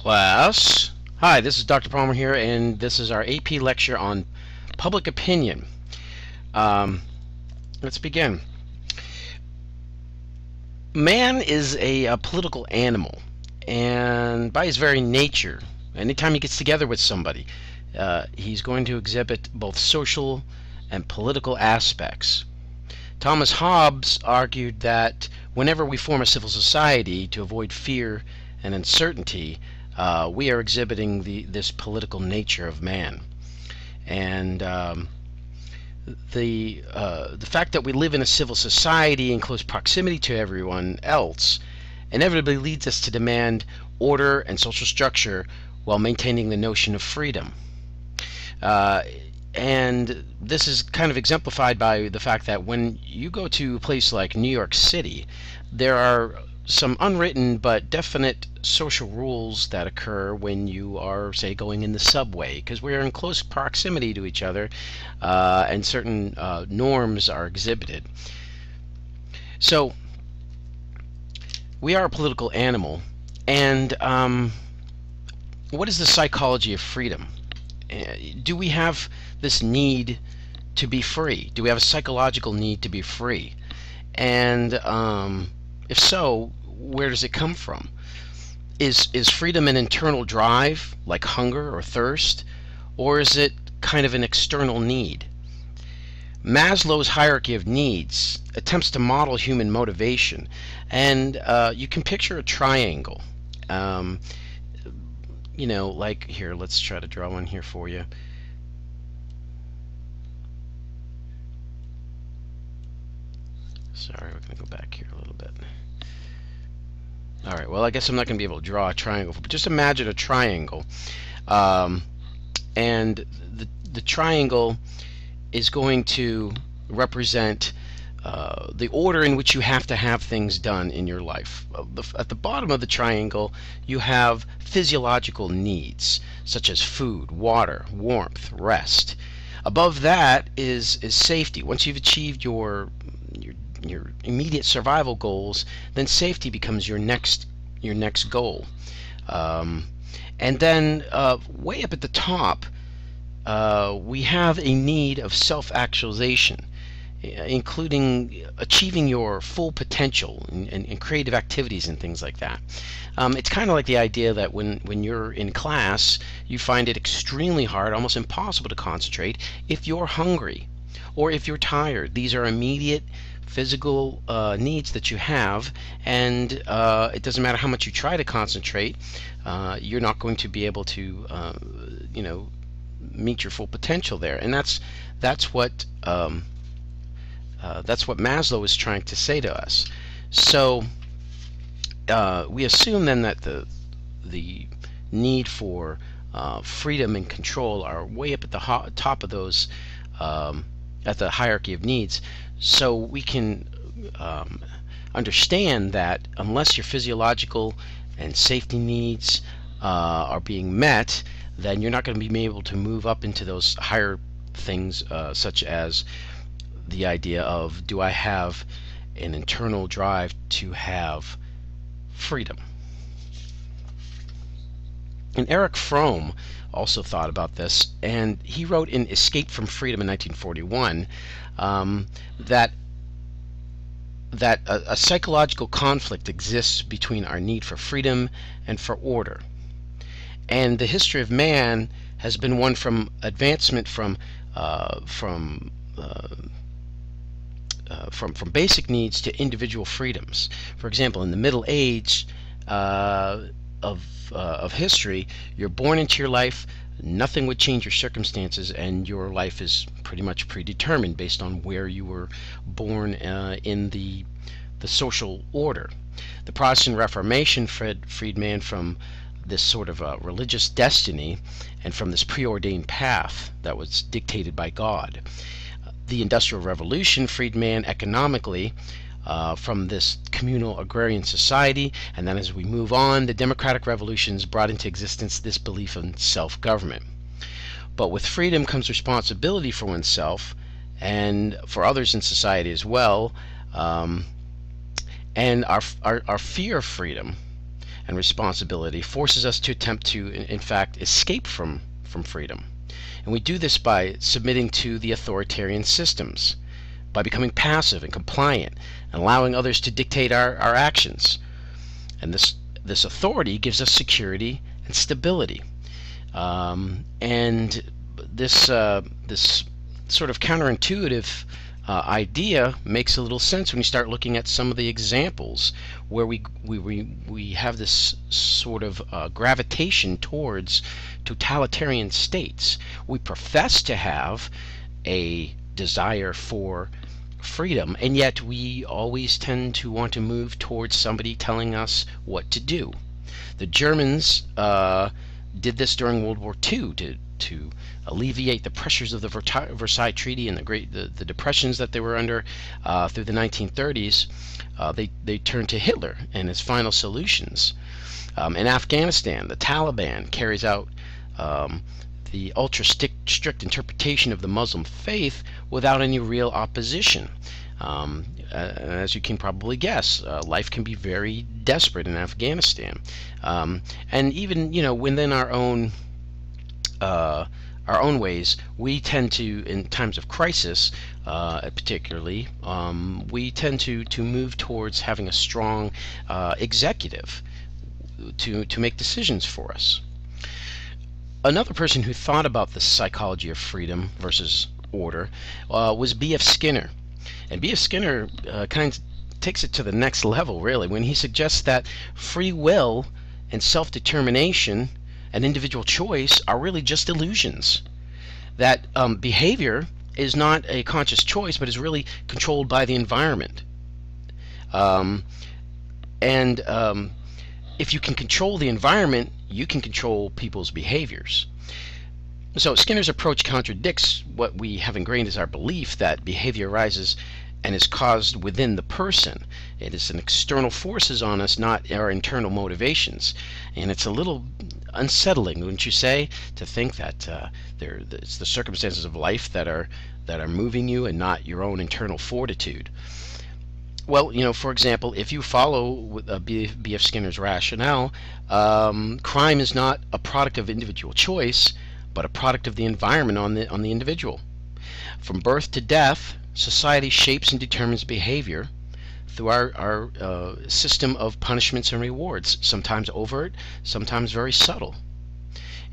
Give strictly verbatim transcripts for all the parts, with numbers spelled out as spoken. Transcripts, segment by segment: Class. Hi, this is Doctor Palmer here, and this is our A P lecture on public opinion. Um, let's begin. Man is a, a political animal, and by his very nature, anytime he gets together with somebody, uh, he's going to exhibit both social and political aspects. Thomas Hobbes argued that whenever we form a civil society to avoid fear and uncertainty, Uh, we are exhibiting the, this political nature of man. And um, the, uh, the fact that we live in a civil society in close proximity to everyone else inevitably leads us to demand order and social structure while maintaining the notion of freedom. Uh, and this is kind of exemplified by the fact that when you go to a place like New York City, there are some unwritten but definite social rules that occur when you are, say, going in the subway, because we're in close proximity to each other, uh, and certain uh, norms are exhibited. So we are a political animal. And um, what is the psychology of freedom? Do we have this need to be free? Do we have a psychological need to be free? And um, if so, where does it come from? Is, is freedom an internal drive, like hunger or thirst, or is it kind of an external need? Maslow's hierarchy of needs attempts to model human motivation, and uh, you can picture a triangle. Um, you know, like here, let's try to draw one here for you. Sorry, we're going to go back here a little bit. All right, well, I guess I'm not going to be able to draw a triangle, but just imagine a triangle. Um, and the, the triangle is going to represent uh, the order in which you have to have things done in your life. At the bottom of the triangle, you have physiological needs, such as food, water, warmth, rest. Above that is, is safety. Once you've achieved your your immediate survival goals, then safety becomes your next your next goal. Um, and then uh, way up at the top, uh, we have a need of self-actualization, including achieving your full potential in, in, in creative activities and things like that. Um, it's kind of like the idea that when, when you're in class, you find it extremely hard, almost impossible to concentrate if you're hungry or if you're tired. These are immediate physical uh, needs that you have, and uh, it doesn't matter how much you try to concentrate, uh, you're not going to be able to uh, you know, meet your full potential there. And that's that's what um, uh, that's what Maslow is trying to say to us. So uh, we assume then that the the need for uh, freedom and control are way up at the ho top of those um, at the hierarchy of needs. So we can um, understand that unless your physiological and safety needs uh, are being met, then you're not going to be able to move up into those higher things, uh, such as the idea of, do I have an internal drive to have freedom? And Erich Fromm also thought about this, and he wrote in Escape from Freedom in nineteen forty-one um, that that a, a psychological conflict exists between our need for freedom and for order. And the history of man has been one from advancement from uh, from uh, uh, from from basic needs to individual freedoms. For example, in the Middle Age uh, of Uh, of history, you're born into your life, nothing would change your circumstances, and your life is pretty much predetermined based on where you were born uh, in the the social order. The Protestant Reformation freed, freed man from this sort of uh, religious destiny and from this preordained path that was dictated by God. The Industrial Revolution freed man economically Uh, from this communal agrarian society, and then as we move on, the democratic revolutions brought into existence this belief in self-government. But with freedom comes responsibility for oneself and for others in society as well, um, and our, our, our fear of freedom, and responsibility forces us to attempt to, in, in fact, escape from, from freedom. And we do this by submitting to the authoritarian systems, by becoming passive and compliant, and allowing others to dictate our, our actions. And this, this authority gives us security and stability. Um, and this, uh, this sort of counterintuitive uh, idea makes a little sense when you start looking at some of the examples where we, we, we, we have this sort of uh, gravitation towards totalitarian states. We profess to have a desire for freedom, and yet we always tend to want to move towards somebody telling us what to do. The Germans uh, did this during World War Two to, to alleviate the pressures of the Versailles Treaty and the great the, the depressions that they were under uh, through the nineteen thirties. Uh, they, they turned to Hitler and his final solutions. Um, in Afghanistan, the Taliban carries out um, the ultra strict interpretation of the Muslim faith without any real opposition. Um, as you can probably guess, uh, life can be very desperate in Afghanistan, um, and even you know within our own uh, our own ways, we tend to, in times of crisis, uh, particularly, um, we tend to to move towards having a strong uh, executive to to make decisions for us. Another person who thought about the psychology of freedom versus order uh, was B F Skinner. And B F Skinner uh, kind of takes it to the next level, really, when he suggests that free will and self-determination and individual choice are really just illusions. That um, behavior is not a conscious choice, but is really controlled by the environment. Um, and um, if you can control the environment, you can control people's behaviors. So Skinner's approach contradicts what we have ingrained as our belief that behavior arises and is caused within the person. It is an external forces on us, not our internal motivations. And it's a little unsettling, wouldn't you say, to think that uh, there, it's the circumstances of life that are, that are moving you and not your own internal fortitude. Well, you know, for example, if you follow uh, B F Skinner's rationale, um, crime is not a product of individual choice, but a product of the environment on the, on the individual. From birth to death, society shapes and determines behavior through our, our uh, system of punishments and rewards, sometimes overt, sometimes very subtle.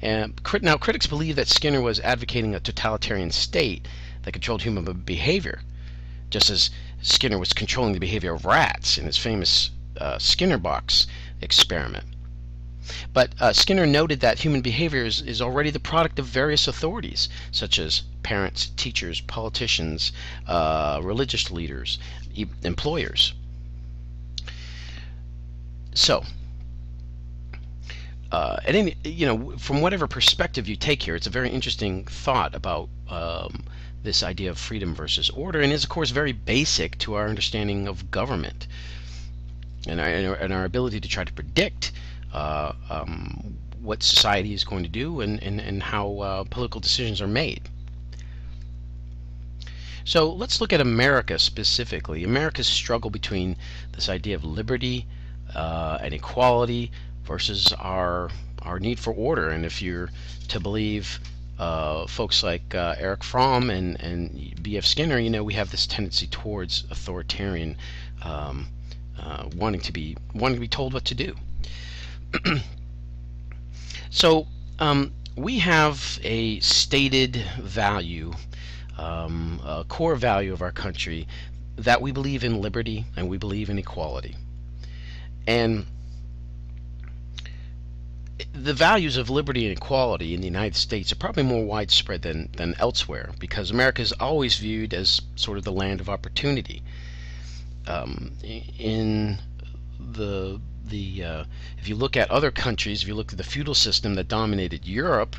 And crit now, critics believe that Skinner was advocating a totalitarian state that controlled human behavior, just as Skinner was controlling the behavior of rats in his famous uh, Skinner Box experiment. But uh, Skinner noted that human behavior is, is already the product of various authorities, such as parents, teachers, politicians, uh, religious leaders, e employers. So, uh, at any, you know, from whatever perspective you take here, it's a very interesting thought about um, this idea of freedom versus order, and is of course very basic to our understanding of government and our, and our ability to try to predict uh, um, what society is going to do and, and, and how uh, political decisions are made. So let's look at America specifically. America's struggle between this idea of liberty uh, and equality versus our, our need for order. And if you're to believe Uh, folks like uh, Erich Fromm and, and B F Skinner, you know, we have this tendency towards authoritarian um, uh, wanting to be wanting to be told what to do. So um, we have a stated value, um, a core value of our country, that we believe in liberty and we believe in equality. And the values of liberty and equality in the United States are probably more widespread than, than elsewhere, because America is always viewed as sort of the land of opportunity. Um, in the, the uh, if you look at other countries, if you look at the feudal system that dominated Europe,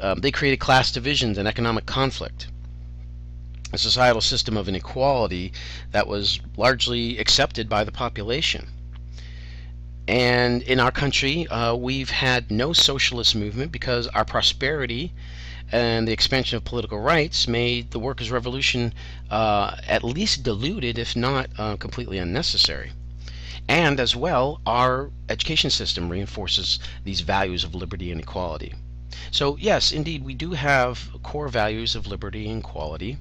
um, they created class divisions and economic conflict, a societal system of inequality that was largely accepted by the population. And in our country, uh, we've had no socialist movement because our prosperity and the expansion of political rights made the workers' revolution uh, at least diluted, if not uh, completely unnecessary. And as well, our education system reinforces these values of liberty and equality. So yes, indeed, we do have core values of liberty and equality,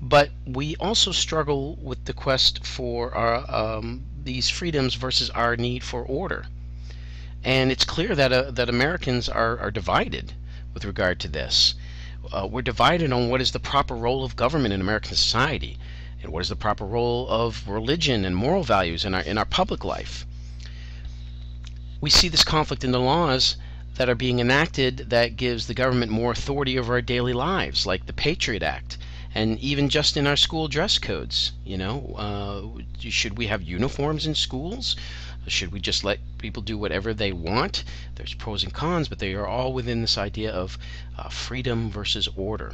but we also struggle with the quest for our, um, these freedoms versus our need for order. And it's clear that, uh, that Americans are, are divided with regard to this. Uh, we're divided on what is the proper role of government in American society, and what is the proper role of religion and moral values in our, in our public life. We see this conflict in the laws that are being enacted that gives the government more authority over our daily lives, like the Patriot Act, and even just in our school dress codes. You know, uh, should we have uniforms in schools? Should we just let people do whatever they want? There's pros and cons, but they are all within this idea of uh, freedom versus order.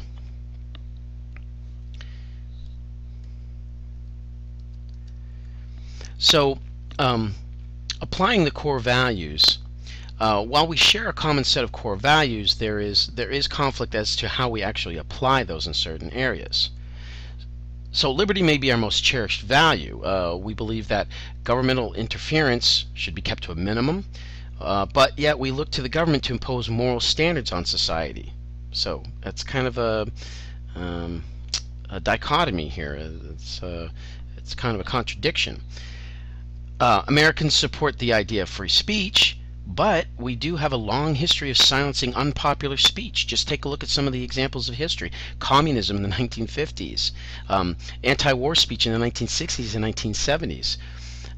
So, um, applying the core values. Uh, while we share a common set of core values, there is there is conflict as to how we actually apply those in certain areas. So liberty may be our most cherished value. Uh, we believe that governmental interference should be kept to a minimum, uh, but yet we look to the government to impose moral standards on society. So that's kind of a, um, a dichotomy here. It's, uh, it's kind of a contradiction. Uh, Americans support the idea of free speech, but we do have a long history of silencing unpopular speech. Just take a look at some of the examples of history. Communism in the nineteen fifties, um, anti-war speech in the nineteen sixties and nineteen seventies,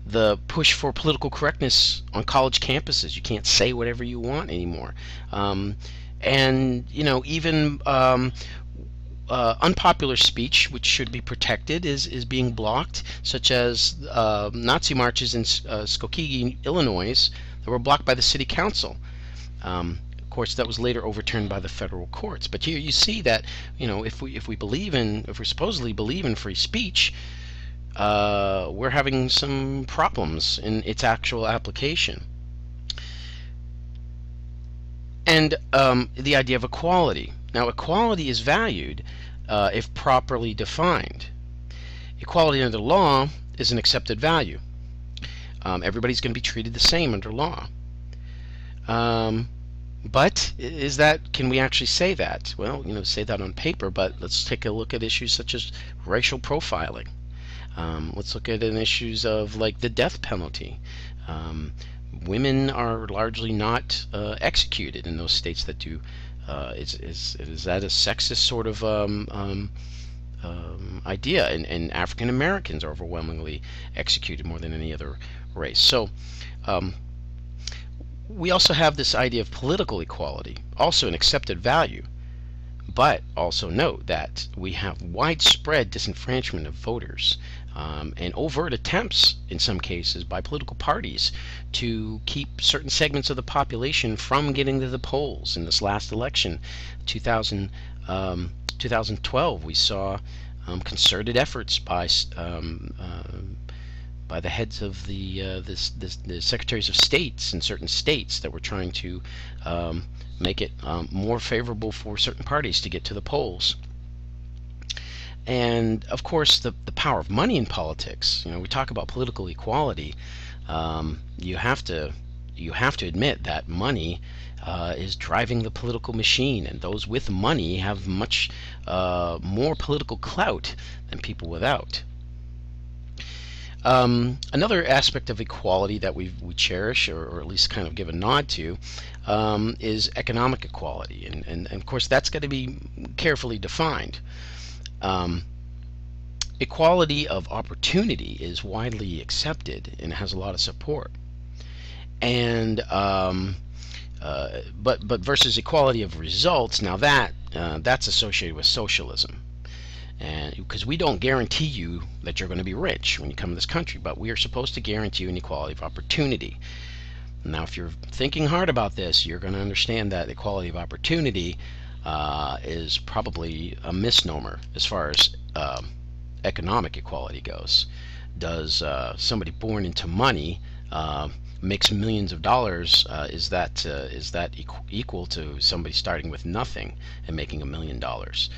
the push for political correctness on college campuses. You can't say whatever you want anymore. Um, and, you know, even um, uh, unpopular speech, which should be protected, is, is being blocked, such as uh, Nazi marches in uh, Skokie, Illinois, that were blocked by the city council. Um, of course, that was later overturned by the federal courts. But here you see that, you know, if we if we believe in, if we supposedly believe in free speech, uh, we're having some problems in its actual application. And um, the idea of equality. Now, equality is valued uh, if properly defined. Equality under law is an accepted value. Um, everybody's going to be treated the same under law. Um, but is that, can we actually say that? Well, you know, say that on paper, but let's take a look at issues such as racial profiling. Um, let's look at an issues of like the death penalty. Um, women are largely not uh, executed in those states that do. Uh, is, is, is that a sexist sort of um, um, um, idea? And, and African Americans are overwhelmingly executed more than any other race. So um, we also have this idea of political equality, also an accepted value, but also note that we have widespread disenfranchisement of voters um, and overt attempts in some cases by political parties to keep certain segments of the population from getting to the polls. In this last election, two thousand, um, twenty twelve, we saw um, concerted efforts by um, uh, by the heads of the, uh, this, this, the secretaries of states in certain states that were trying to um, make it um, more favorable for certain parties to get to the polls. And of course the, the power of money in politics. You know, we talk about political equality. Um, you have to you have to admit that money uh, is driving the political machine, and those with money have much uh, more political clout than people without. Um, another aspect of equality that we we cherish, or, or at least kind of give a nod to, um, is economic equality, and, and, and of course that's got to be carefully defined. Um, equality of opportunity is widely accepted and has a lot of support, and um, uh, but but versus equality of results. Now that uh, that's associated with socialism. And because we don't guarantee you that you're going to be rich when you come to this country, but we are supposed to guarantee you an equality of opportunity. Now, if you're thinking hard about this, you're going to understand that equality of opportunity uh, is probably a misnomer as far as uh, economic equality goes. Does uh, somebody born into money uh, makes millions of dollars? Uh, is that uh, is that equ equal to somebody starting with nothing and making a million dollars?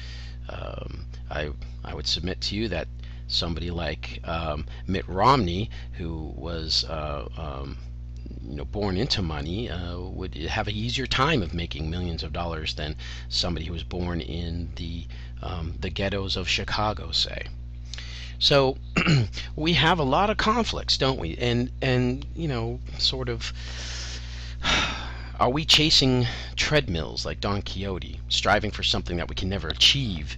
Um, I, I would submit to you that somebody like um, Mitt Romney, who was uh, um, you know, born into money, uh, would have an easier time of making millions of dollars than somebody who was born in the um, the ghettos of Chicago, say. So we have a lot of conflicts, don't we? And and you know, sort of, are we chasing treadmills like Don Quixote, striving for something that we can never achieve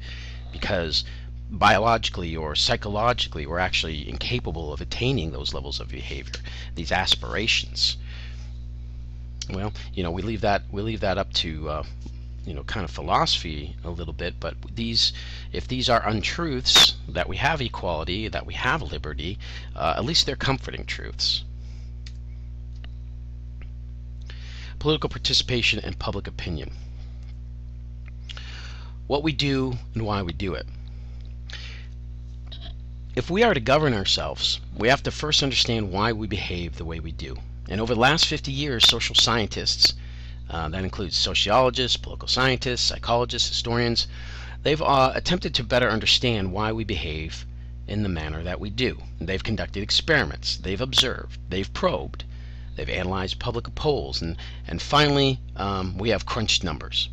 because biologically or psychologically we're actually incapable of attaining those levels of behavior, these aspirations? Well, you know, we leave that we leave that up to uh, you know, kind of philosophy a little bit. But these, if these are untruths, that we have equality, that we have liberty, uh, at least they're comforting truths. Political participation and public opinion. What we do and why we do it. If we are to govern ourselves, we have to first understand why we behave the way we do. And over the last fifty years, social scientists, Uh, that includes sociologists, political scientists, psychologists, historians, they've uh, attempted to better understand why we behave in the manner that we do. And they've conducted experiments, they've observed, they've probed, they've analyzed public polls, and, and finally um, we have crunched numbers.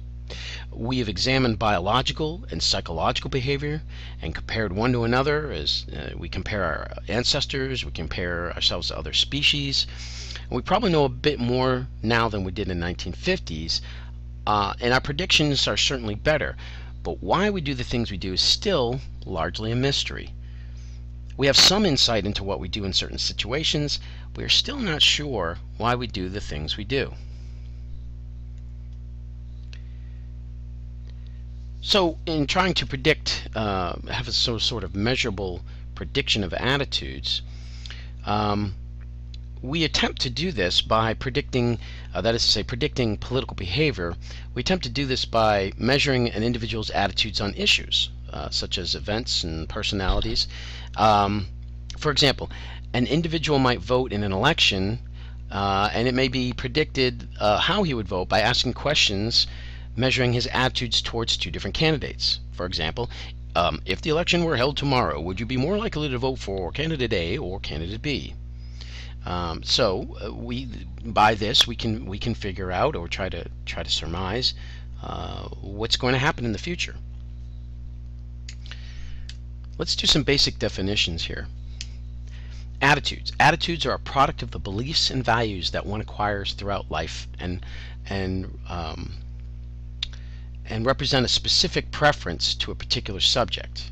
We have examined biological and psychological behavior and compared one to another. As uh, we compare our ancestors, we compare ourselves to other species. We probably know a bit more now than we did in the nineteen fifties, uh, and our predictions are certainly better, but why we do the things we do is still largely a mystery. We have some insight into what we do in certain situations, but we are still not sure why we do the things we do. So in trying to predict, uh, have a so, sort of measurable prediction of attitudes, um, we attempt to do this by predicting, uh, that is to say, predicting political behavior. We attempt to do this by measuring an individual's attitudes on issues, uh, such as events and personalities. Um, for example, an individual might vote in an election, uh, and it may be predicted uh, how he would vote by asking questions measuring his attitudes towards two different candidates. For example, um, if the election were held tomorrow, would you be more likely to vote for candidate A or candidate B? Um, so uh, we, by this, we can we can figure out or try to try to surmise uh, what's going to happen in the future. Let's do some basic definitions here. Attitudes. Attitudes are a product of the beliefs and values that one acquires throughout life, and and um, and represent a specific preference to a particular subject.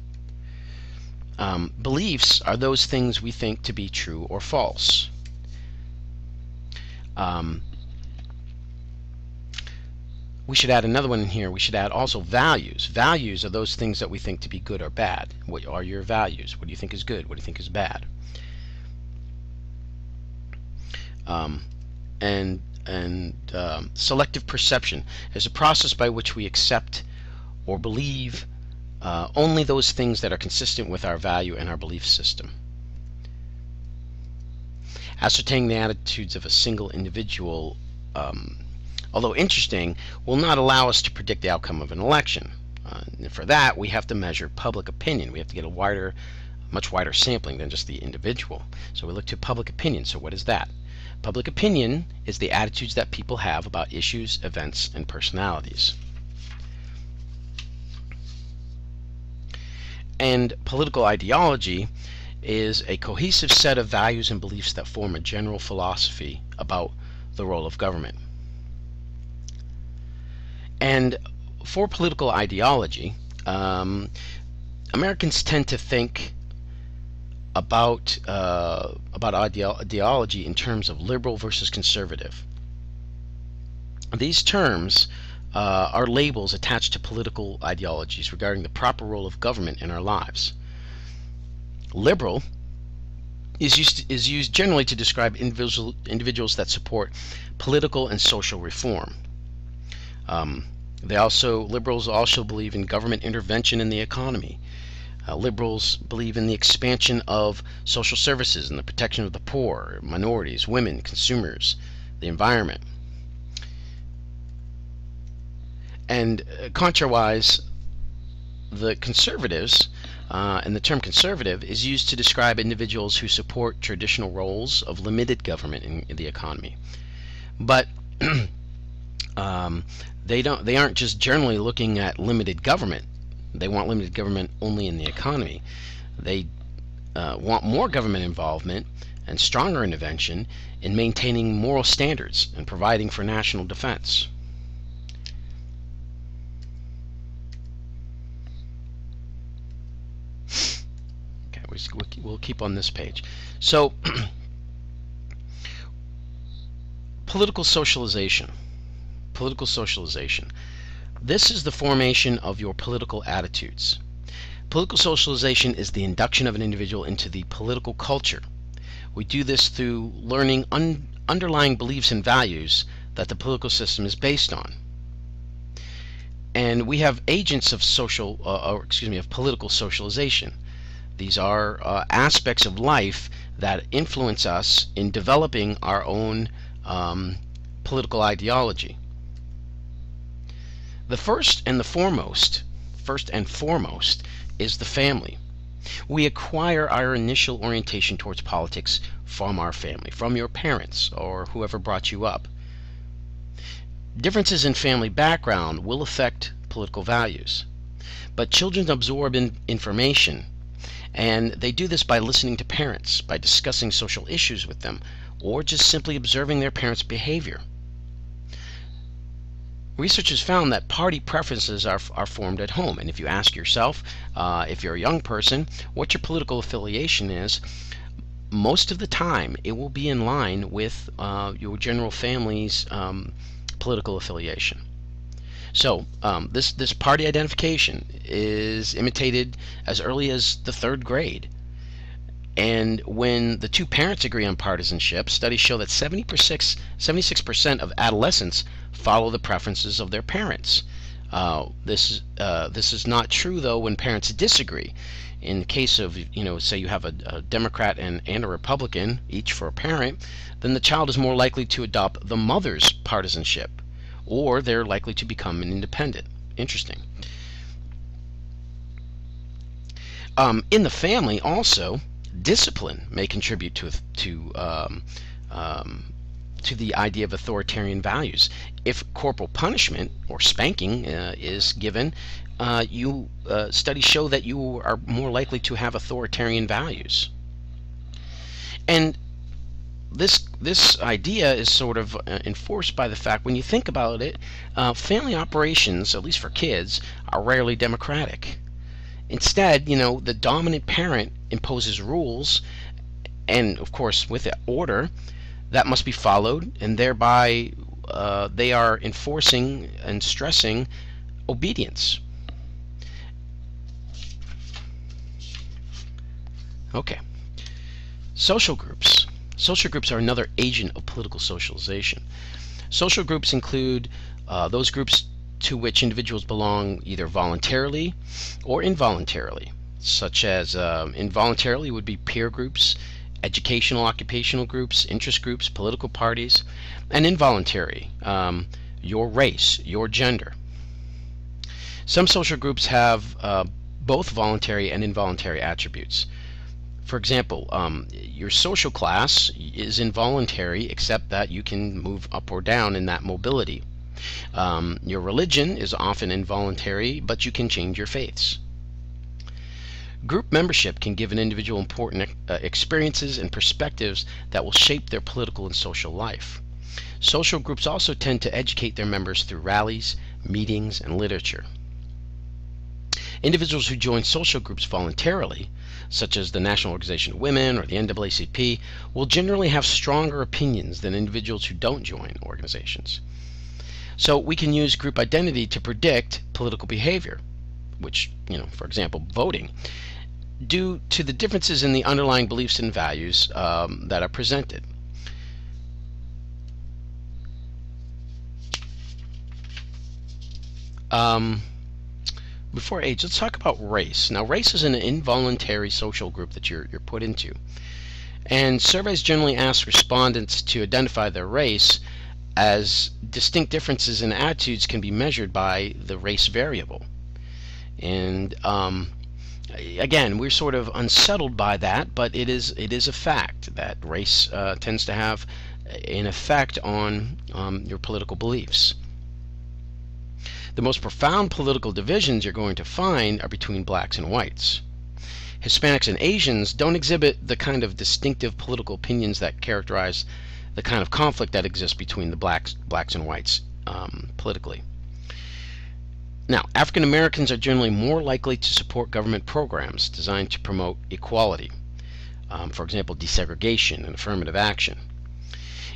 Um, beliefs are those things we think to be true or false. Um, we should add another one in here. We should add also values. Values are those things that we think to be good or bad. What are your values? What do you think is good? What do you think is bad? Um, and and um, selective perception is a process by which we accept or believe uh, only those things that are consistent with our value and our belief system. Ascertaining the attitudes of a single individual, um, although interesting, will not allow us to predict the outcome of an election. Uh, and for that, we have to measure public opinion. We have to get a wider, much wider sampling than just the individual. So we look to public opinion. So what is that? Public opinion is the attitudes that people have about issues, events, and personalities. And political ideology is a cohesive set of values and beliefs that form a general philosophy about the role of government. And for political ideology, um, Americans tend to think about uh, about ideology in terms of liberal versus conservative. These terms uh, are labels attached to political ideologies regarding the proper role of government in our lives. Liberal is used to, is used generally to describe individual individuals that support political and social reform. Um, they also liberals also believe in government intervention in the economy. Uh, liberals believe in the expansion of social services and the protection of the poor, minorities, women, consumers, the environment. And uh, contrariwise, the conservatives Uh, and the term conservative is used to describe individuals who support traditional roles of limited government in, in the economy. But um, they don't, they aren't just generally looking at limited government. They want limited government only in the economy. They uh, want more government involvement and stronger intervention in maintaining moral standards and providing for national defense. Okay, we'll keep on this page. So, political socialization. Political socialization. This is the formation of your political attitudes. Political socialization is the induction of an individual into the political culture. We do this through learning un underlying beliefs and values that the political system is based on. And we have agents of social, uh, or excuse me, of political socialization. These are uh, aspects of life that influence us in developing our own um, political ideology. The first and the foremost, first and foremost, is the family. We acquire our initial orientation towards politics from our family, from your parents or whoever brought you up. Differences in family background will affect political values, but children absorb in information, and they do this by listening to parents, by discussing social issues with them, or just simply observing their parents' behavior. Researchers found that party preferences are, are formed at home, and if you ask yourself, uh, if you're a young person, what your political affiliation is, most of the time it will be in line with uh, your general family's um, political affiliation. So um, this, this party identification is imitated as early as the third grade. And when the two parents agree on partisanship, studies show that seventy-six percent of adolescents follow the preferences of their parents. Uh, this, uh, this is not true, though, when parents disagree. In the case of, you know, say you have a, a Democrat and, and a Republican, each for a parent, then the child is more likely to adopt the mother's partisanship, or they're likely to become an independent. Interesting. Um, in the family, also, discipline may contribute to to um, um, to the idea of authoritarian values. If corporal punishment or spanking uh, is given, uh, you uh, studies show that you are more likely to have authoritarian values. And this this idea is sort of enforced by the fact, when you think about it, uh, family operations, at least for kids, are rarely democratic. Instead, you know, the dominant parent imposes rules, and of course with that order that must be followed, and thereby uh, they are enforcing and stressing obedience. Okay. Social groups. Social groups are another agent of political socialization. Social groups include uh, those groups to which individuals belong either voluntarily or involuntarily, such as uh, involuntarily would be peer groups, educational, occupational groups, interest groups, political parties, and involuntary, um, your race, your gender. Some social groups have uh, both voluntary and involuntary attributes. For example, um, your social class is involuntary, except that you can move up or down in that mobility. Um, your religion is often involuntary, but you can change your faiths. Group membership can give an individual important uh, experiences and perspectives that will shape their political and social life. Social groups also tend to educate their members through rallies, meetings, and literature. Individuals who join social groups voluntarily, such as the National Organization of Women or the N double A C P, will generally have stronger opinions than individuals who don't join organizations. So we can use group identity to predict political behavior, which, you know, for example, voting, due to the differences in the underlying beliefs and values um, that are presented. Um, before age, let's talk about race. Now, race is an involuntary social group that you're, you're put into. And surveys generally ask respondents to identify their race, as distinct differences in attitudes can be measured by the race variable. And um, again, we're sort of unsettled by that, but it is it is a fact that race uh, tends to have an effect on um, your political beliefs. The most profound political divisions you're going to find are between blacks and whites. Hispanics and Asians don't exhibit the kind of distinctive political opinions that characterize the kind of conflict that exists between the blacks blacks and whites um, politically. Now, African Americans are generally more likely to support government programs designed to promote equality, um, for example, desegregation and affirmative action.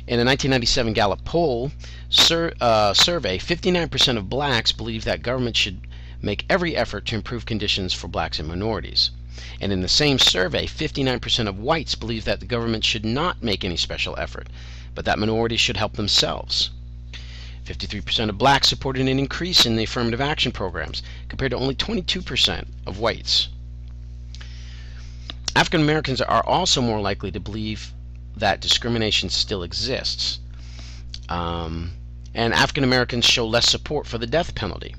In a nineteen ninety-seven Gallup poll sur uh, survey, fifty-nine percent of blacks believe that government should make every effort to improve conditions for blacks and minorities. And in the same survey, fifty-nine percent of whites believe that the government should not make any special effort, but that minorities should help themselves. fifty-three percent of blacks supported an increase in the affirmative action programs, compared to only twenty-two percent of whites. African Americans are also more likely to believe that discrimination still exists, um, and African Americans show less support for the death penalty.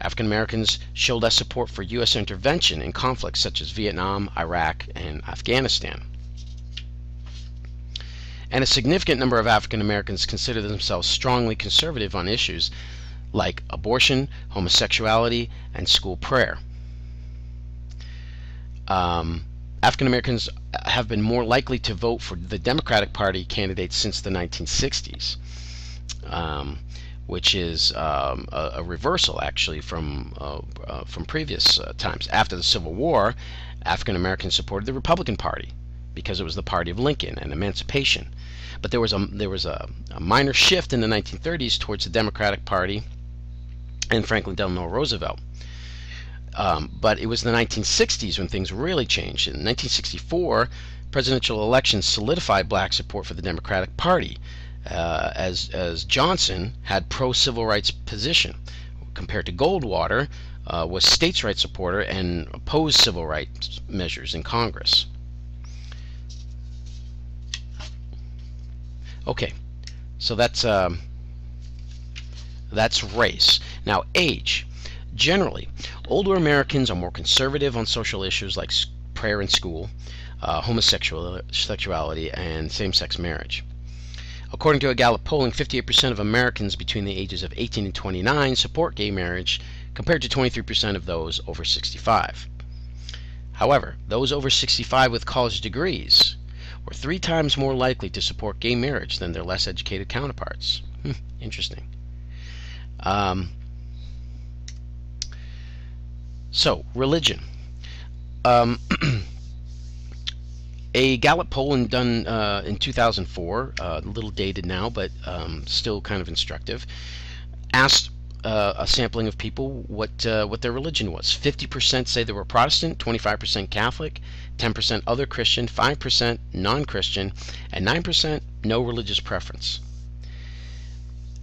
African Americans show less support for U S intervention in conflicts such as Vietnam, Iraq, and Afghanistan. And a significant number of African Americans consider themselves strongly conservative on issues like abortion, homosexuality, and school prayer. Um, African Americans have been more likely to vote for the Democratic Party candidates since the nineteen sixties, um, which is um, a, a reversal, actually, from uh, uh, from previous uh, times. After the Civil War, African Americans supported the Republican Party, because it was the party of Lincoln and emancipation. But there was a there was a, a minor shift in the nineteen thirties towards the Democratic Party and Franklin Delano Roosevelt. Um, but it was the nineteen sixties when things really changed. In nineteen sixty-four, presidential elections solidified black support for the Democratic Party, uh, as as Johnson had pro-civil rights position, compared to Goldwater, uh, was states' rights supporter and opposed civil rights measures in Congress. Okay, so that's um, that's race. Now, age. Generally, older Americans are more conservative on social issues like prayer and school, uh, homosexuality, and same-sex marriage. According to a Gallup polling, fifty-eight percent of Americans between the ages of eighteen and twenty-nine support gay marriage, compared to twenty-three percent of those over sixty-five. However, those over sixty-five with college degrees were three times more likely to support gay marriage than their less educated counterparts. Hmm, interesting. Um, so, religion. Um, a Gallup poll in, done uh, in two thousand four, uh, a little dated now, but um, still kind of instructive, asked uh, a sampling of people what uh, what their religion was. fifty percent say they were Protestant, twenty-five percent Catholic, ten percent other Christian, five percent non-Christian, and nine percent no religious preference.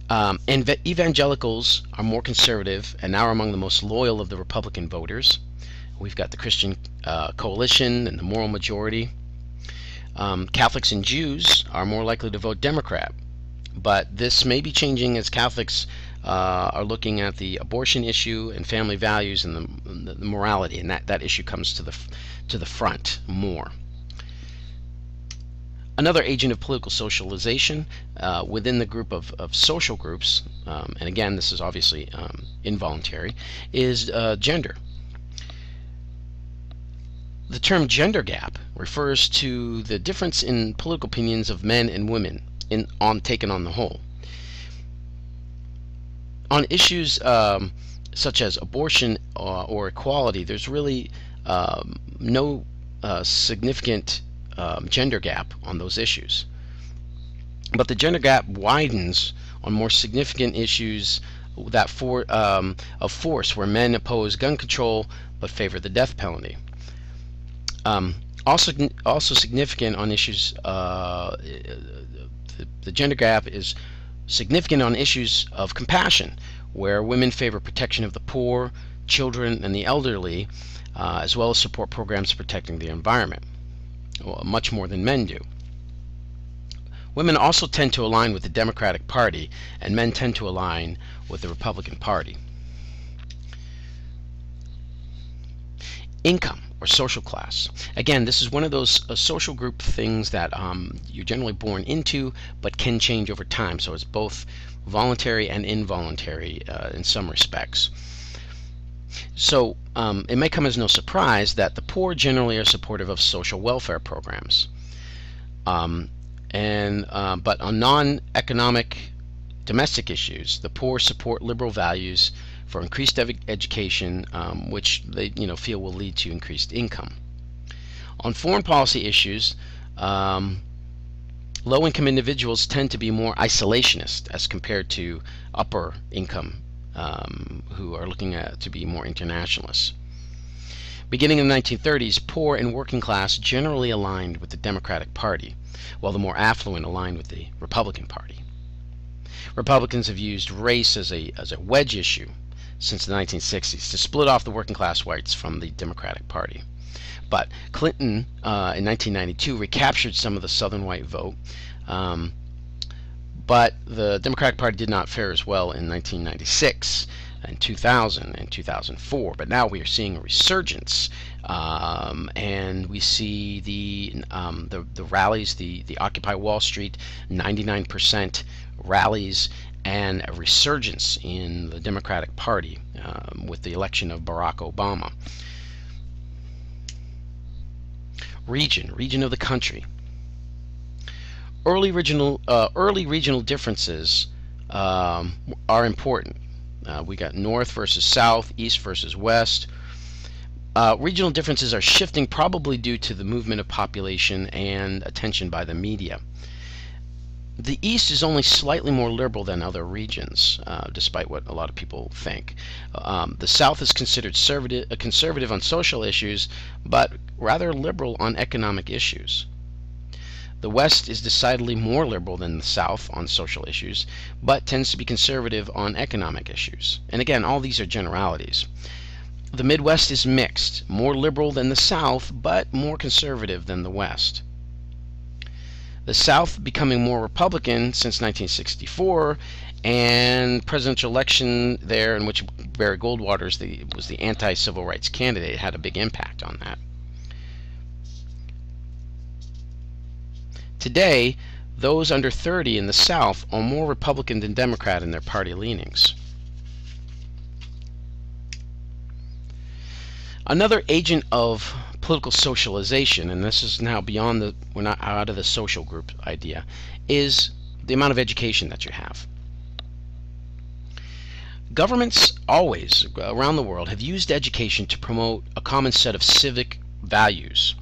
Um, and evangelicals are more conservative and now are among the most loyal of the Republican voters. We've got the Christian uh, Coalition and the Moral Majority. Um, Catholics and Jews are more likely to vote Democrat, but this may be changing as Catholics Uh, are looking at the abortion issue and family values and the, the morality, and that, that issue comes to the to the front more. Another agent of political socialization uh, within the group of, of social groups, um, and again this is obviously um, involuntary, is uh, gender. The term gender gap refers to the difference in political opinions of men and women in on taken on the whole. On issues um, such as abortion uh, or equality, there's really um, no uh, significant um, gender gap on those issues. But the gender gap widens on more significant issues that for, um, of force, where men oppose gun control but favor the death penalty. Um, also, also significant on issues, uh, the, the gender gap is significant on issues of compassion, where women favor protection of the poor, children, and the elderly, uh, as well as support programs protecting the environment, well, much more than men do. Women also tend to align with the Democratic Party, and men tend to align with the Republican Party. income or social class. Again, this is one of those uh, social group things that um, you're generally born into but can change over time. So it's both voluntary and involuntary uh, in some respects. So um, it may come as no surprise that the poor generally are supportive of social welfare programs. Um, and uh, But on non-economic domestic issues, the poor support liberal values for increased education, um, which they you know feel will lead to increased income. On foreign policy issues, um, low-income individuals tend to be more isolationist as compared to upper income, um, who are looking at, to be more internationalists. Beginning in the nineteen thirties, poor and working class generally aligned with the Democratic Party, while the more affluent aligned with the Republican Party. Republicans have used race as a as a wedge issue since the nineteen sixties to split off the working class whites from the Democratic Party. But Clinton uh, in nineteen ninety-two recaptured some of the Southern white vote, um, but the Democratic Party did not fare as well in nineteen ninety-six and two thousand and two thousand four. But now we are seeing a resurgence, um, and we see the, um, the the rallies, the the Occupy Wall Street ninety-nine percent rallies, and a resurgence in the Democratic Party um, with the election of Barack Obama. Region, region of the country. Early regional, uh, early regional differences um, are important. Uh, we got north versus south, east versus west. Uh, regional differences are shifting, probably due to the movement of population and attention by the media. The East is only slightly more liberal than other regions, uh, despite what a lot of people think. Um, the South is considered conservative, uh, conservative on social issues, but rather liberal on economic issues. The West is decidedly more liberal than the South on social issues, but tends to be conservative on economic issues. And again, all these are generalities. The Midwest is mixed, more liberal than the South, but more conservative than the West. The South becoming more Republican since nineteen sixty-four, and presidential election there, in which Barry Goldwater is the, was the anti-civil rights candidate, had a big impact on that. Today, those under thirty in the South are more Republican than Democrat in their party leanings. Another agent of political socialization, and this is now beyond the, we're not out of the social group idea, is the amount of education that you have. Governments always around the world have used education to promote a common set of civic values,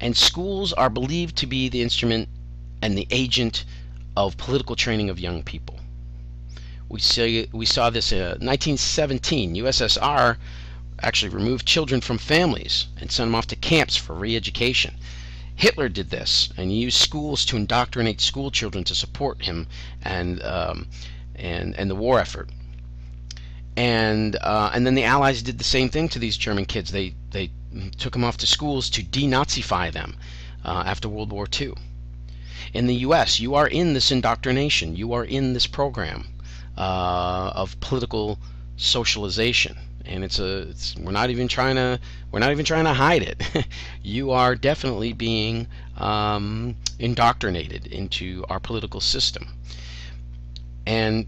and schools are believed to be the instrument and the agent of political training of young people. We see, we saw this in nineteen seventeen, U S S R actually removed children from families and sent them off to camps for re-education. Hitler did this and used schools to indoctrinate school children to support him and um, and and the war effort. And uh, and then the Allies did the same thing to these German kids. They they took them off to schools to denazify them uh, after World War Two. In the U S, you are in this indoctrination. You are in this program uh, of political socialization. And it's a it's, we're not even trying to we're not even trying to hide it. You are definitely being um, indoctrinated into our political system, and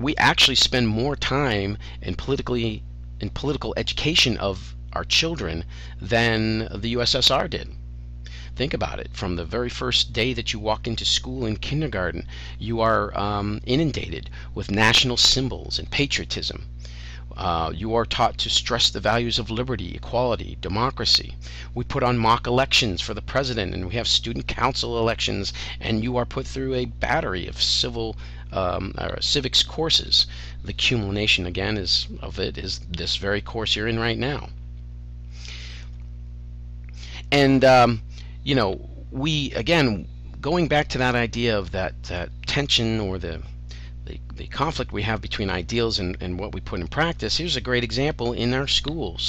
we actually spend more time in politically in political education of our children than the U S S R did. Think about it. From the very first day that you walk into school in kindergarten, you are um, inundated with national symbols and patriotism. Uh, you are taught to stress the values of liberty, equality, democracy. We put on mock elections for the president, and we have student council elections, and you are put through a battery of civil um, or civics courses. The culmination, again, is of it is this very course you're in right now. And um, you know, we again going back to that idea of that uh, tension or the The, the conflict we have between ideals and, and what we put in practice. Here's a great example in our schools.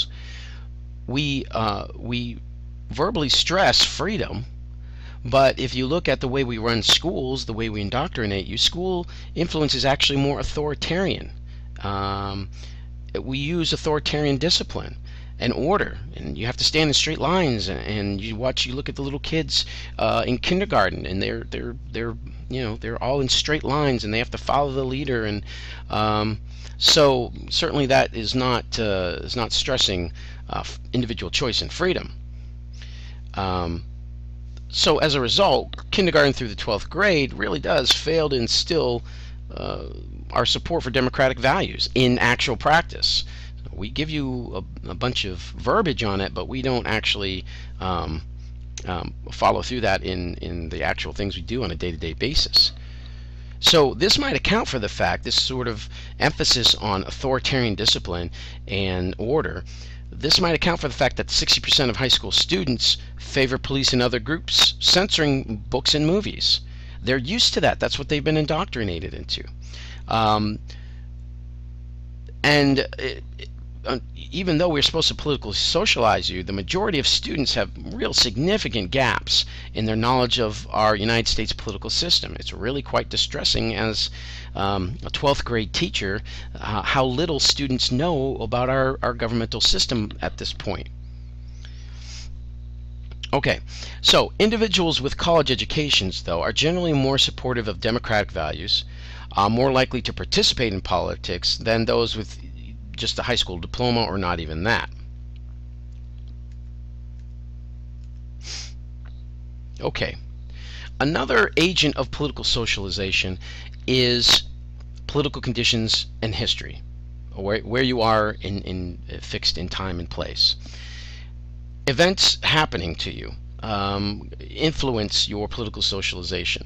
We, uh, we verbally stress freedom, but if you look at the way we run schools, the way we indoctrinate you, school influence is actually more authoritarian. Um, we use authoritarian discipline. and order, and you have to stand in straight lines, and, and you watch, you look at the little kids uh, in kindergarten, and they're they're they're you know they're all in straight lines, and they have to follow the leader, and um, so certainly that is not uh, is not stressing uh, individual choice and freedom. Um, so as a result, kindergarten through the twelfth grade really does fail to instill uh, our support for democratic values in actual practice. We give you a, a bunch of verbiage on it, but we don't actually um, um, follow through that in, in the actual things we do on a day-to-day basis. So this might account for the fact, this sort of emphasis on authoritarian discipline and order, this might account for the fact that sixty percent of high school students favor police and other groups censoring books and movies. They're used to that. That's what they've been indoctrinated into. Um, and it, it, even though we're supposed to politically socialize you, the majority of students have real significant gaps in their knowledge of our United States political system. It's really quite distressing as um, a twelfth grade teacher uh, how little students know about our, our governmental system at this point. Okay, so individuals with college educations, though, are generally more supportive of democratic values, uh, more likely to participate in politics than those with just a high school diploma or not even that. Okay, another agent of political socialization is political conditions and history, where, where you are in, in uh, fixed in time and place. Events happening to you um, influence your political socialization.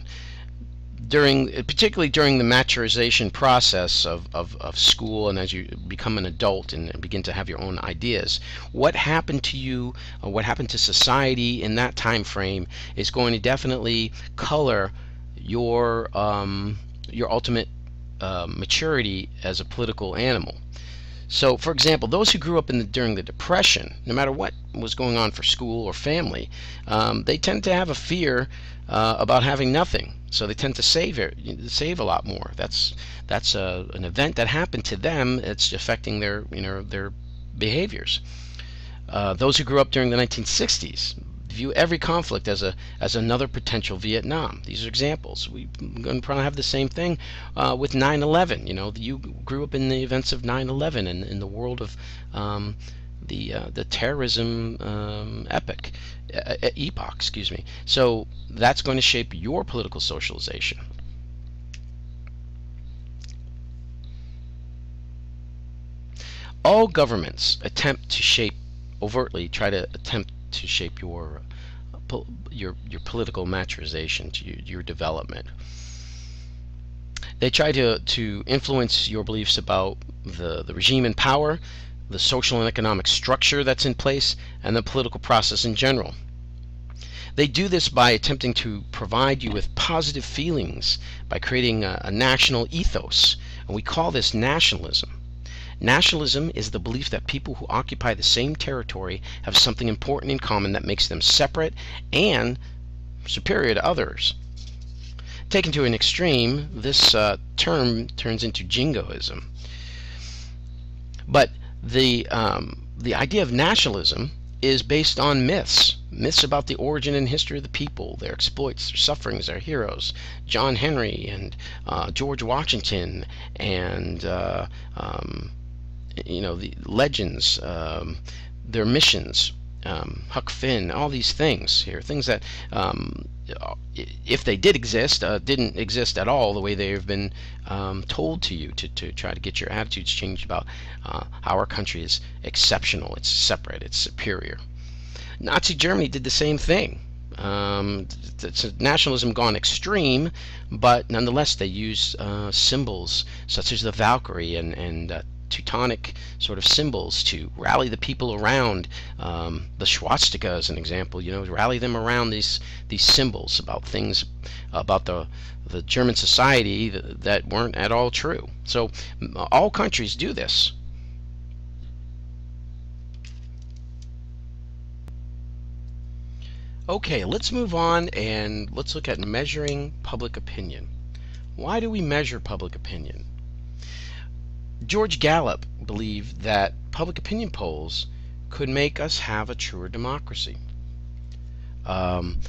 During, particularly during the maturation process of, of, of school, and as you become an adult and begin to have your own ideas, what happened to you, or what happened to society in that time frame, is going to definitely color your um, your ultimate uh, maturity as a political animal. So, for example, those who grew up in the, during the Depression, no matter what was going on for school or family, um, they tend to have a fear uh, about having nothing. So they tend to save it, save a lot more. That's that's a, an event that happened to them. It's affecting their you know their behaviors. Uh, those who grew up during the nineteen sixties view every conflict as a as another potential Vietnam. These are examples. We're going to probably have the same thing uh, with nine eleven. You know, you grew up in the events of nine eleven and in the world of um, the uh, the terrorism um, epic uh, epoch. Excuse me. So that's going to shape your political socialization. All governments attempt to shape overtly. Try to attempt to shape your your your political maturation, to your, your development. They try to to influence your beliefs about the the regime in power, the social and economic structure that's in place, and the political process in general. They do this by attempting to provide you with positive feelings by creating a, a national ethos, and we call this nationalism. Nationalism is the belief that people who occupy the same territory have something important in common that makes them separate and superior to others. Taken to an extreme, this uh, term turns into jingoism. But the um, the idea of nationalism is based on myths, myths about the origin and history of the people, their exploits, their sufferings, their heroes, John Henry and uh, George Washington, and uh, um, you know, the legends, um, their missions, um, Huck Finn, all these things here, things that, um, if they did exist, uh, didn't exist at all the way they have been um, told to you to, to try to get your attitudes changed about uh, how our country is exceptional, it's separate, it's superior. Nazi Germany did the same thing. Um, it's a nationalism gone extreme, but nonetheless they used uh, symbols such as the Valkyrie and, and uh, Teutonic sort of symbols to rally the people around. Um, the swastika is an example, you know, rally them around these these symbols about things about the the German society that weren't at all true. So all countries do this. Okay, let's move on and let's look at measuring public opinion. Why do we measure public opinion? George Gallup believed that public opinion polls could make us have a truer democracy. Um,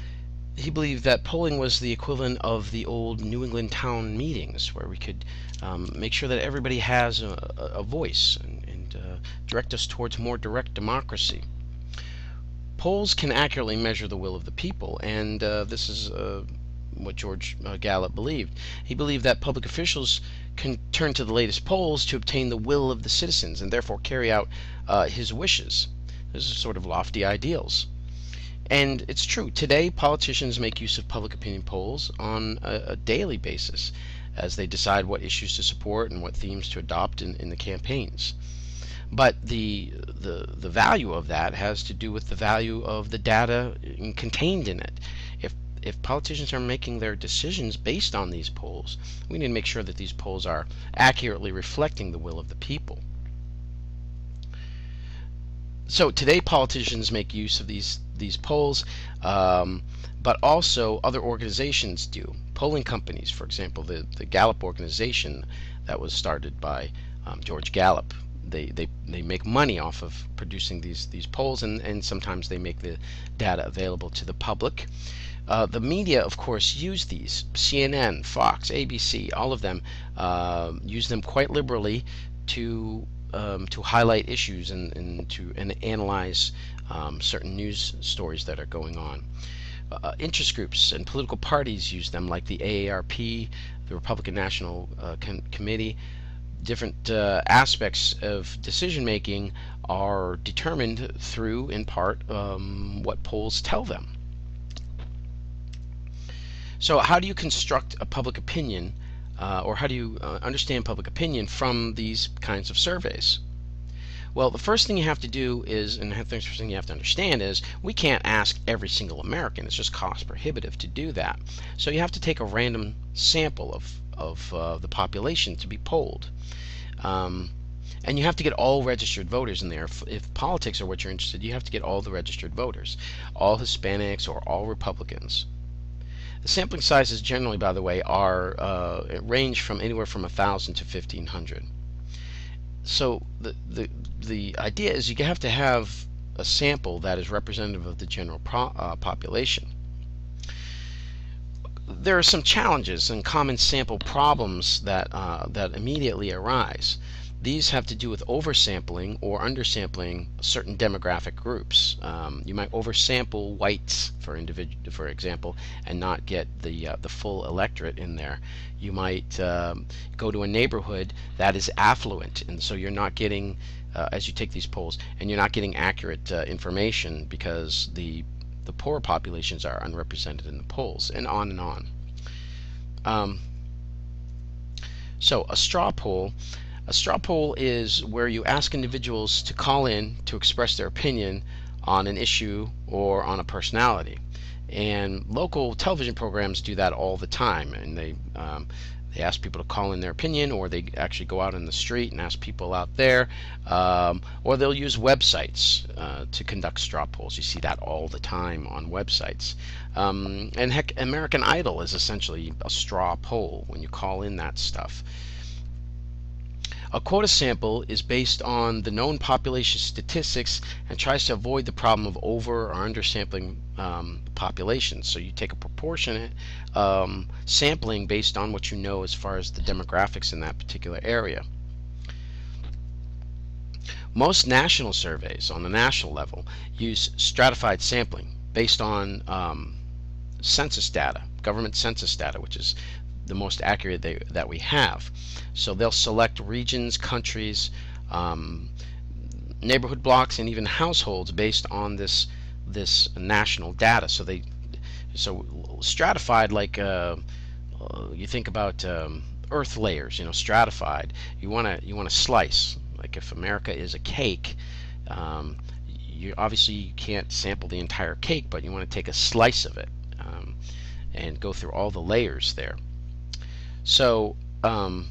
he believed that polling was the equivalent of the old New England town meetings, where we could um, make sure that everybody has a, a voice and, and uh, direct us towards more direct democracy. Polls can accurately measure the will of the people, and uh, this is uh, what George uh, Gallup believed. He believed that public officials can turn to the latest polls to obtain the will of the citizens and therefore carry out uh, his wishes. This is sort of lofty ideals. And it's true, today politicians make use of public opinion polls on a, a daily basis as they decide what issues to support and what themes to adopt in, in the campaigns. But the, the the value of that has to do with the value of the data contained in it. If if politicians are making their decisions based on these polls, we need to make sure that these polls are accurately reflecting the will of the people. So today politicians make use of these these polls, um, but also other organizations do. Polling companies, for example, the, the Gallup organization that was started by um, George Gallup, They, they, they make money off of producing these, these polls, and, and sometimes they make the data available to the public. Uh, the media, of course, use these. C N N, Fox, A B C, all of them uh, use them quite liberally to, um, to highlight issues and, and to and analyze um, certain news stories that are going on. Uh, interest groups and political parties use them, like the A A R P, the Republican National uh, Com- Committee. Different uh, aspects of decision making are determined through, in part, um, what polls tell them. So how do you construct a public opinion, uh, or how do you uh, understand public opinion from these kinds of surveys? Well, the first thing you have to do is, and the first thing you have to understand is, we can't ask every single American. It's just cost prohibitive to do that. So you have to take a random sample of of uh, the population to be polled. Um, and you have to get all registered voters in there. If, if politics are what you're interested in, you have to get all the registered voters, all Hispanics or all Republicans. The sampling sizes generally, by the way, are uh, range from anywhere from one thousand to fifteen hundred. So the, the, the idea is you have to have a sample that is representative of the general pro, uh, population. There are some challenges and common sample problems that, uh, that immediately arise. These have to do with oversampling or undersampling certain demographic groups. Um, you might oversample whites, for individu for example, and not get the, uh, the full electorate in there. You might um, go to a neighborhood that is affluent, and so you're not getting, uh, as you take these polls, and you're not getting accurate uh, information because the the poor populations are unrepresented in the polls, and on and on. Um, so a straw poll. A straw poll is where you ask individuals to call in to express their opinion on an issue or on a personality. And local television programs do that all the time, and they um, they ask people to call in their opinion, or they actually go out in the street and ask people out there, um, or they'll use websites uh, to conduct straw polls. You see that all the time on websites. Um, and heck, American Idol is essentially a straw poll when you call in that stuff. A quota sample is based on the known population statistics and tries to avoid the problem of over or undersampling um, populations. So you take a proportionate um, sampling based on what you know as far as the demographics in that particular area. Most national surveys on the national level use stratified sampling based on um, census data, government census data, which is the most accurate they, that we have. So they'll select regions, countries, um, neighborhood blocks, and even households based on this this national data. So they so stratified, like uh, you think about um, earth layers. You know, stratified. You wanna you wanna slice. Like if America is a cake, um, you obviously you can't sample the entire cake, but you want to take a slice of it um, and go through all the layers there. So um,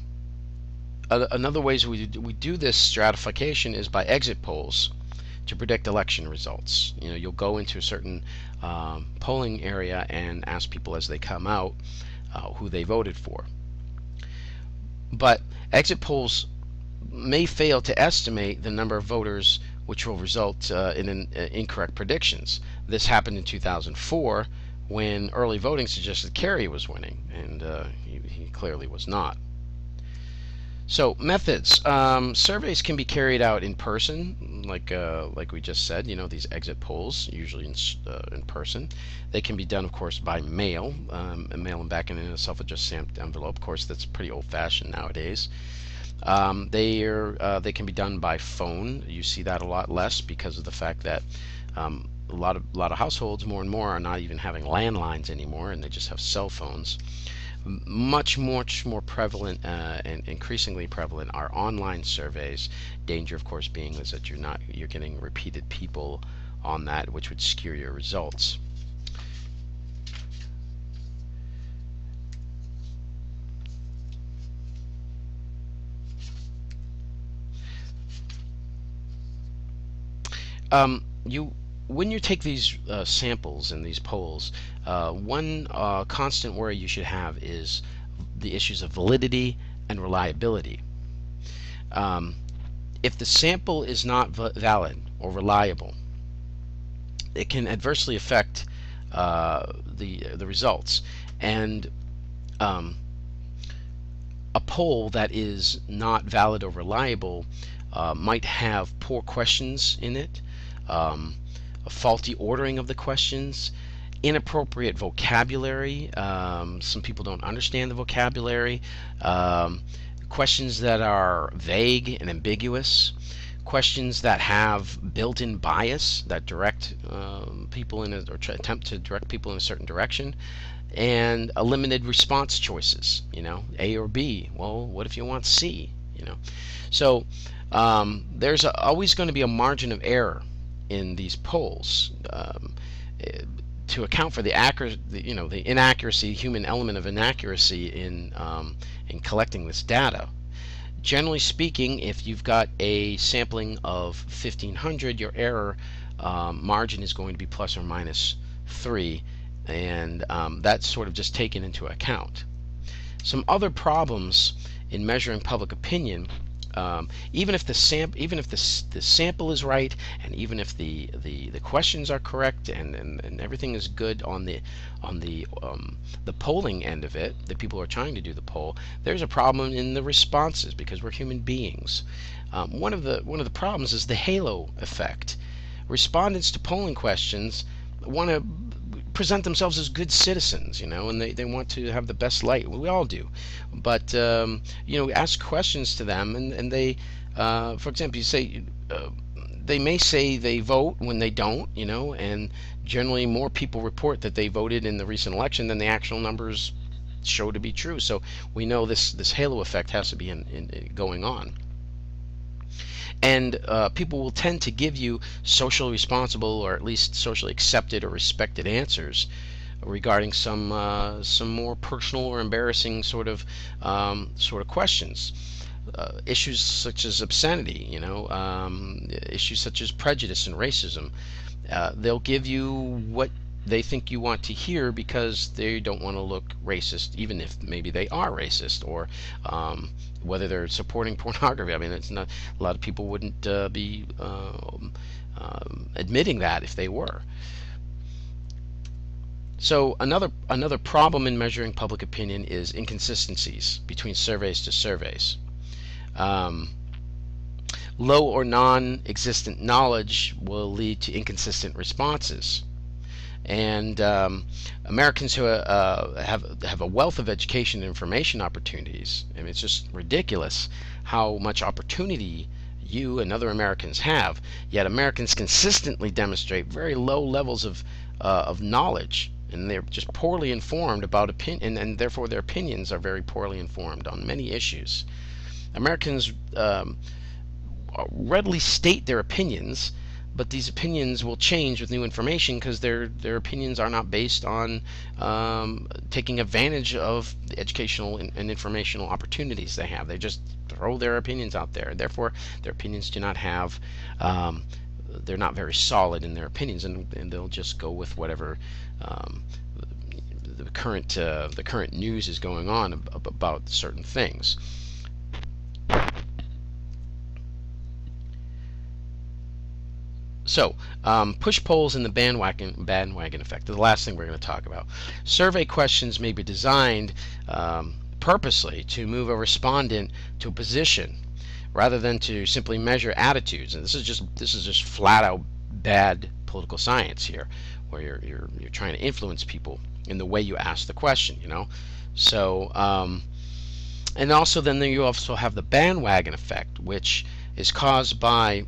another ways we do, we do this stratification is by exit polls to predict election results. You know, you'll go into a certain um, polling area and ask people as they come out uh, who they voted for. But exit polls may fail to estimate the number of voters which will result uh, in an, uh, incorrect predictions. This happened in two thousand four when early voting suggested Kerry was winning, and uh, he, he clearly was not. So methods. Um, surveys can be carried out in person, like uh, like we just said. You know, these exit polls usually in uh, in person. They can be done, of course, by mail. Um, and mail them back in a self-addressed stamped envelope. Of course, that's pretty old-fashioned nowadays. Um, they are uh, they can be done by phone. You see that a lot less because of the fact that um, a lot of a lot of households more and more are not even having landlines anymore, and they just have cell phones. Much, much more prevalent uh, and increasingly prevalent are online surveys. Danger, of course, being is that you're not you're getting repeated people on that, which would skew your results. Um, you. When you take these uh, samples and these polls, uh, one uh, constant worry you should have is the issues of validity and reliability. Um, if the sample is not valid or reliable, it can adversely affect uh, the the results. And um, a poll that is not valid or reliable uh, might have poor questions in it. Um, A faulty ordering of the questions, inappropriate vocabulary, um, some people don't understand the vocabulary, um, questions that are vague and ambiguous, questions that have built-in bias that direct um, people in a, or try, attempt to direct people in a certain direction, and a limited response choices, you know, A or B. Well, what if you want C, you know? So um, there's a, always going to be a margin of error in these polls um, to account for the accuracy, you know, the inaccuracy, human element of inaccuracy in um, in collecting this data. Generally speaking, if you've got a sampling of fifteen hundred, your error um, margin is going to be plus or minus three, and um, that's sort of just taken into account. Some other problems in measuring public opinion. Um, even if the sam even if the, the sample is right, and even if the the, the questions are correct, and, and, and everything is good on the on the um, the polling end of it, the people who are trying to do the poll, there's a problem in the responses because we're human beings. Um, one of the one of the problems is the halo effect. Respondents to polling questions want to present themselves as good citizens, you know, and they, they want to have the best light. Well, we all do, but um, you know, ask questions to them, and and they, uh, for example, you say uh, they may say they vote when they don't, you know, and generally more people report that they voted in the recent election than the actual numbers show to be true. So we know this this halo effect has to be in, in, going on. And uh, people will tend to give you socially responsible, or at least socially accepted or respected answers regarding some uh, some more personal or embarrassing sort of um, sort of questions, uh, issues such as obscenity, you know, um, issues such as prejudice and racism. Uh, they'll give you what they think you want to hear because they don't want to look racist, even if maybe they are racist, or um, whether they're supporting pornography. I mean, it's not a lot of people wouldn't uh, be uh, um, admitting that if they were. So another another problem in measuring public opinion is inconsistencies between surveys to surveys. Um, low or non-existent knowledge will lead to inconsistent responses. And um, Americans who uh, have have a wealth of education and information opportunities. I mean, it's just ridiculous how much opportunity you and other Americans have. Yet Americans consistently demonstrate very low levels of uh, of knowledge, and they're just poorly informed about opinion, and, and therefore their opinions are very poorly informed on many issues. Americans um, readily state their opinions, but these opinions will change with new information because their their opinions are not based on um, taking advantage of the educational and, and informational opportunities they have. They just throw their opinions out there. Therefore, their opinions do not have, um, they're not very solid in their opinions, and, and they'll just go with whatever um, the, the current uh, the current news is going on ab about certain things. So um, push polls and the bandwagon, bandwagon effect are the last thing we're going to talk about. Survey questions may be designed um, purposely to move a respondent to a position rather than to simply measure attitudes. And this is just this is just flat out bad political science here, where you're you're you're trying to influence people in the way you ask the question, you know. So um, and also then you also have the bandwagon effect, which is caused by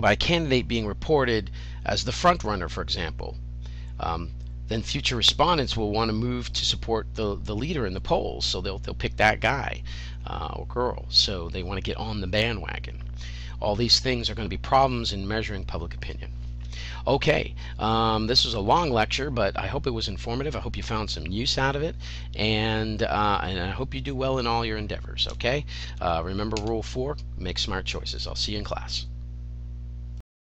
by a candidate being reported as the front runner, for example. Um, then future respondents will want to move to support the the leader in the polls, so they'll they'll pick that guy uh, or girl. So they want to get on the bandwagon. All these things are going to be problems in measuring public opinion. Okay, um, this was a long lecture, but I hope it was informative. I hope you found some use out of it, and uh, and I hope you do well in all your endeavors. Okay, uh, remember rule four: make smart choices. I'll see you in class.